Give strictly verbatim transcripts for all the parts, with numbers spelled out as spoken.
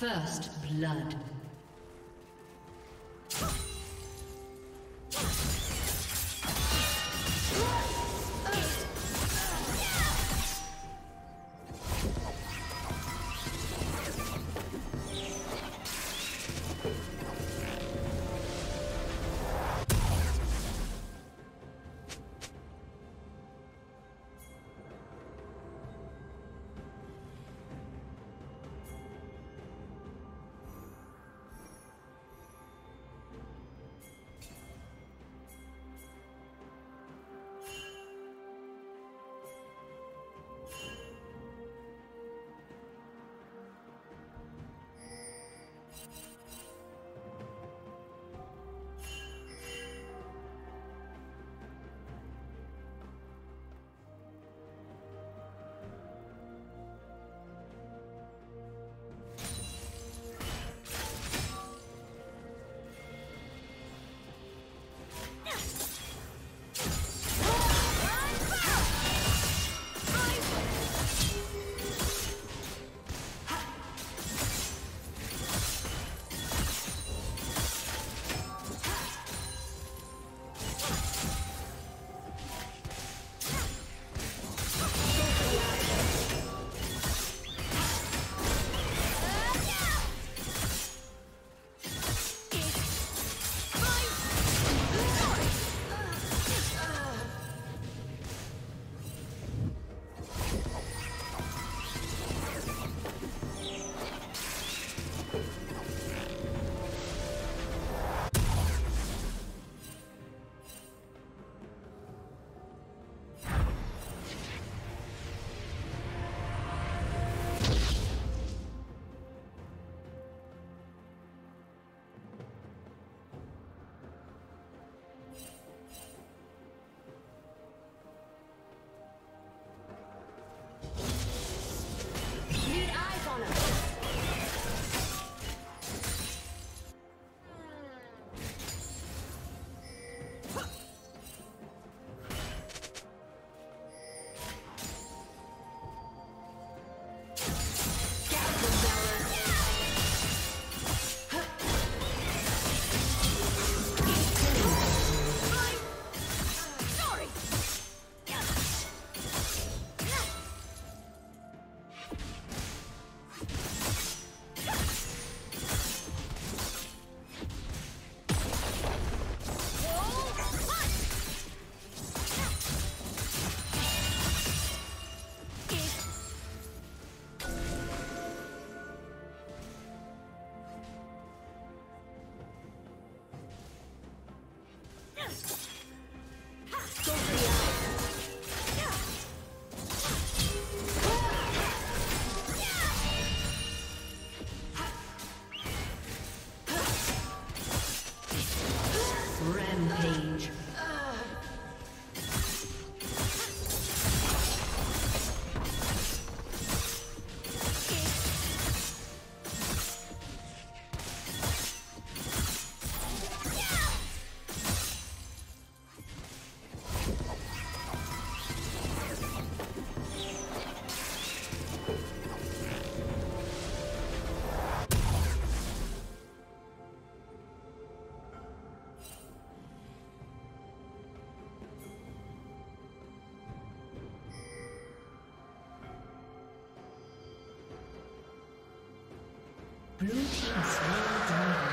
First blood. Blue team slain dragon.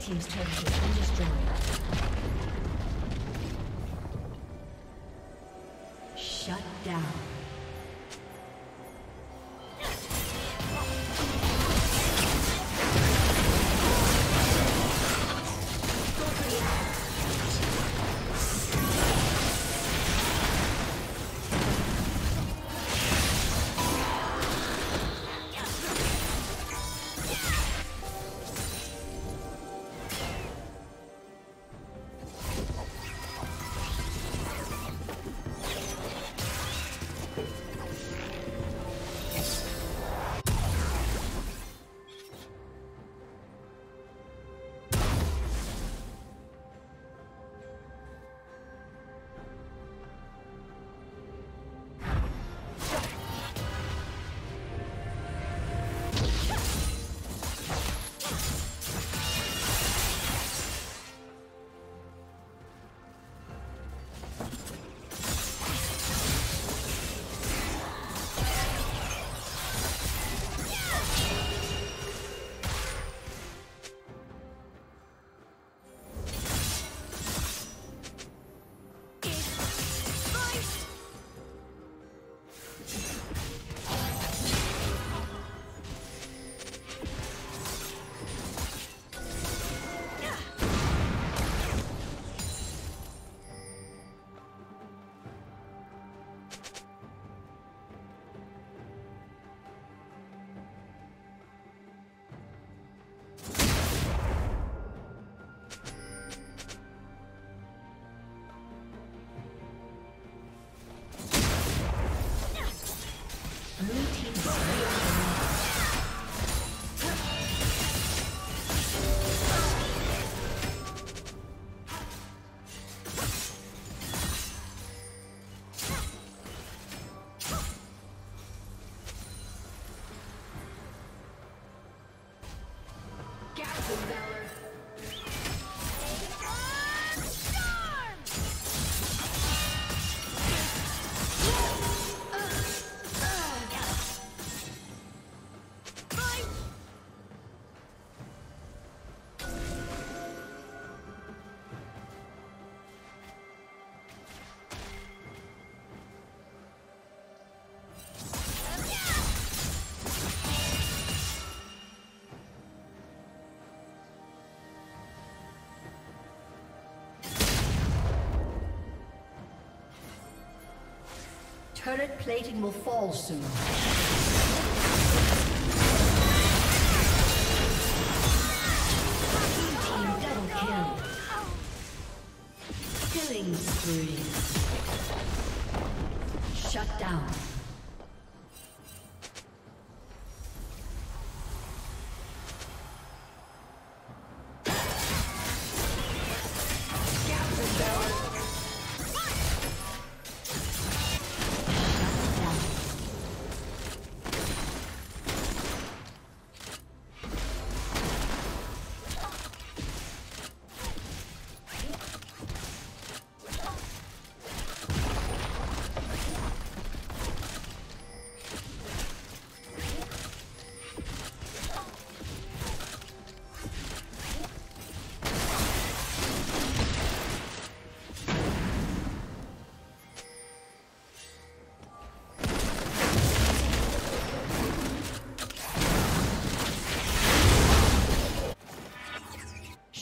Team's turret has been destroyed. Shut down. Turret plating will fall soon. Team double kill. Killing spree. Shut down.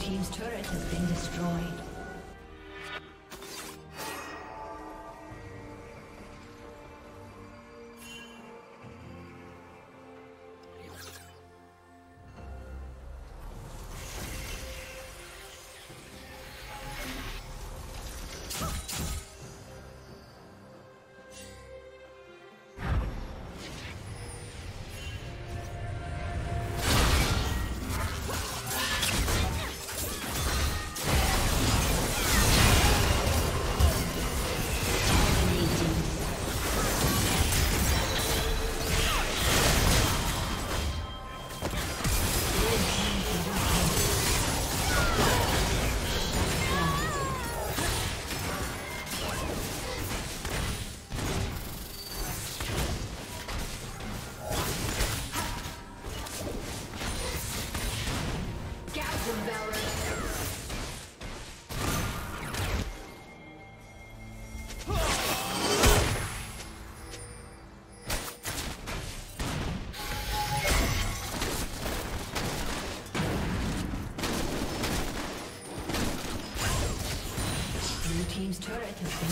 Team's turret has been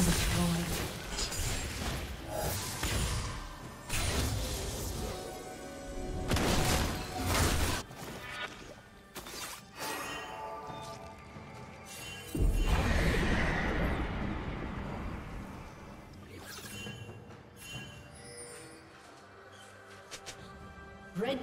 destroyed. Red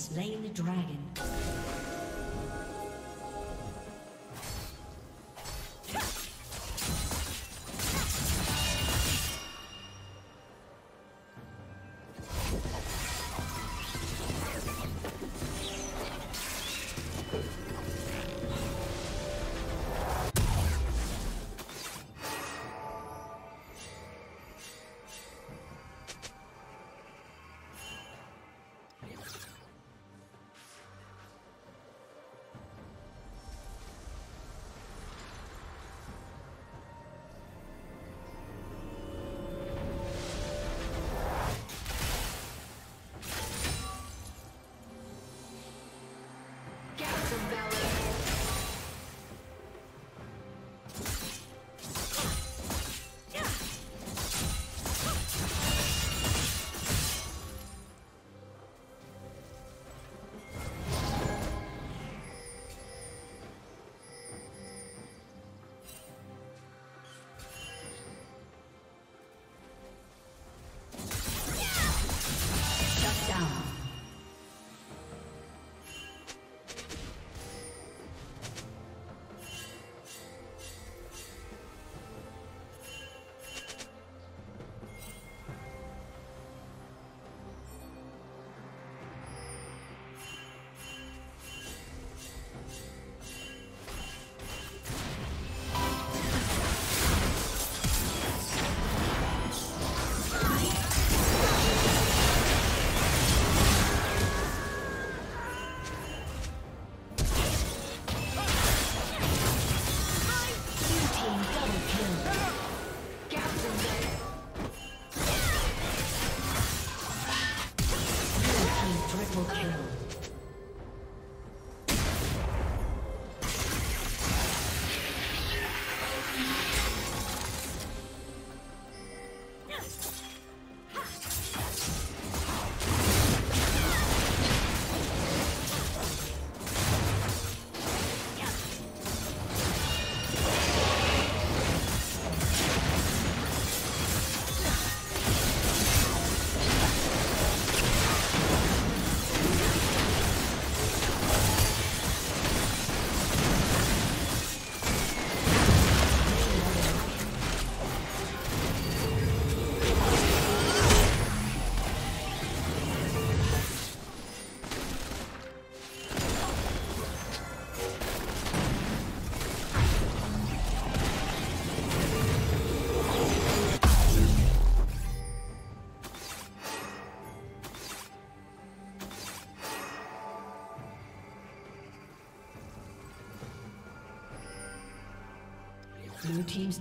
Slain the dragon. team's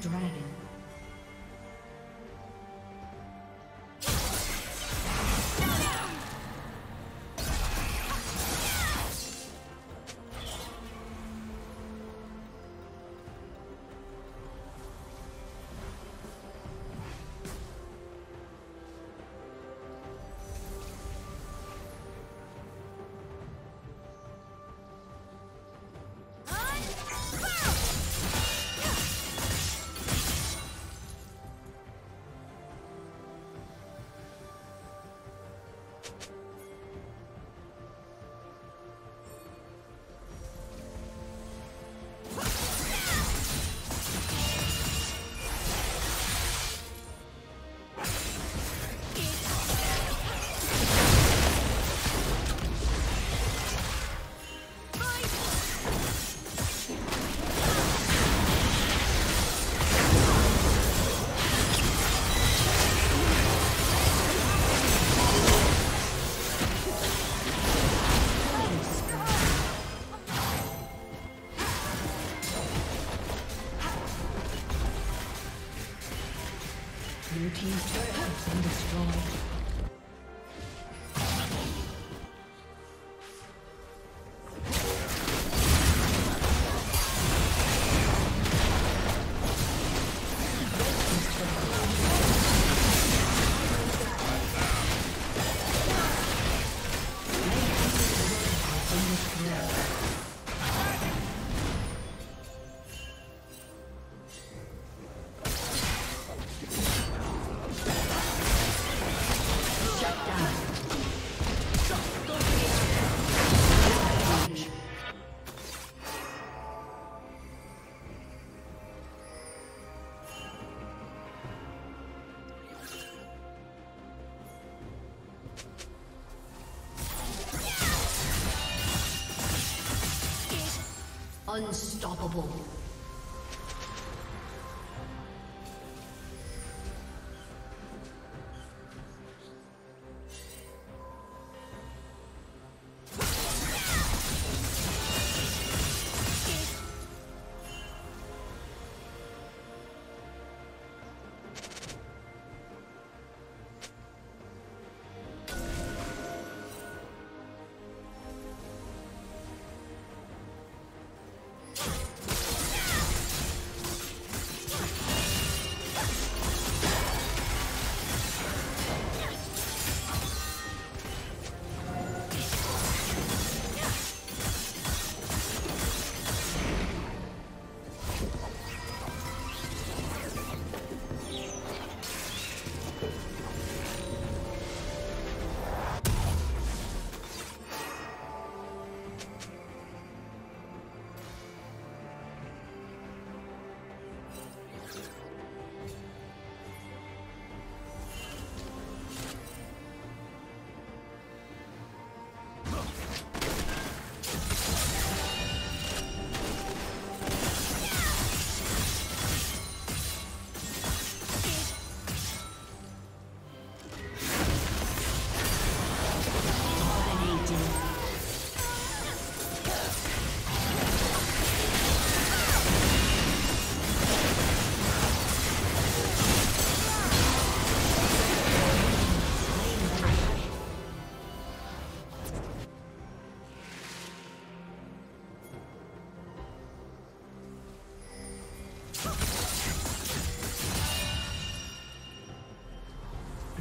Dragon. Blue team's turret has been destroyed. Unstoppable.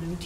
Blue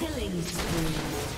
Killing spree.